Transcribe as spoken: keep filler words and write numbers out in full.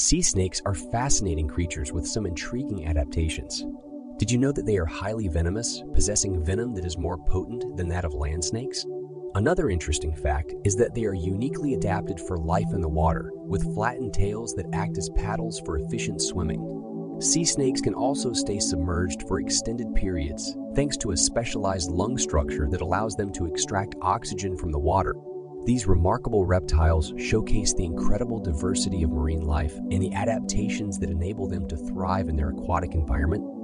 Sea snakes are fascinating creatures with some intriguing adaptations. Did you know that they are highly venomous, possessing venom that is more potent than that of land snakes? Another interesting fact is that they are uniquely adapted for life in the water, with flattened tails that act as paddles for efficient swimming. Sea snakes can also stay submerged for extended periods, thanks to a specialized lung structure that allows them to extract oxygen from the water. These remarkable reptiles showcase the incredible diversity of marine life and the adaptations that enable them to thrive in their aquatic environment.